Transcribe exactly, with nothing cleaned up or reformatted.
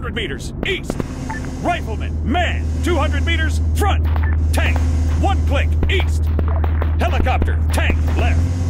two hundred meters, east. Rifleman, man, two hundred meters, front. Tank, one click, east. Helicopter, tank, left.